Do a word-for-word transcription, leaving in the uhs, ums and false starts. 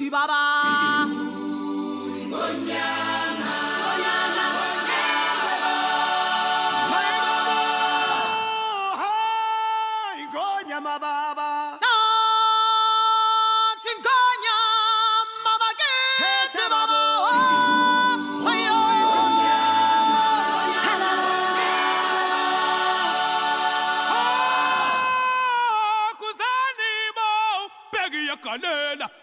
Sibaba. Canela.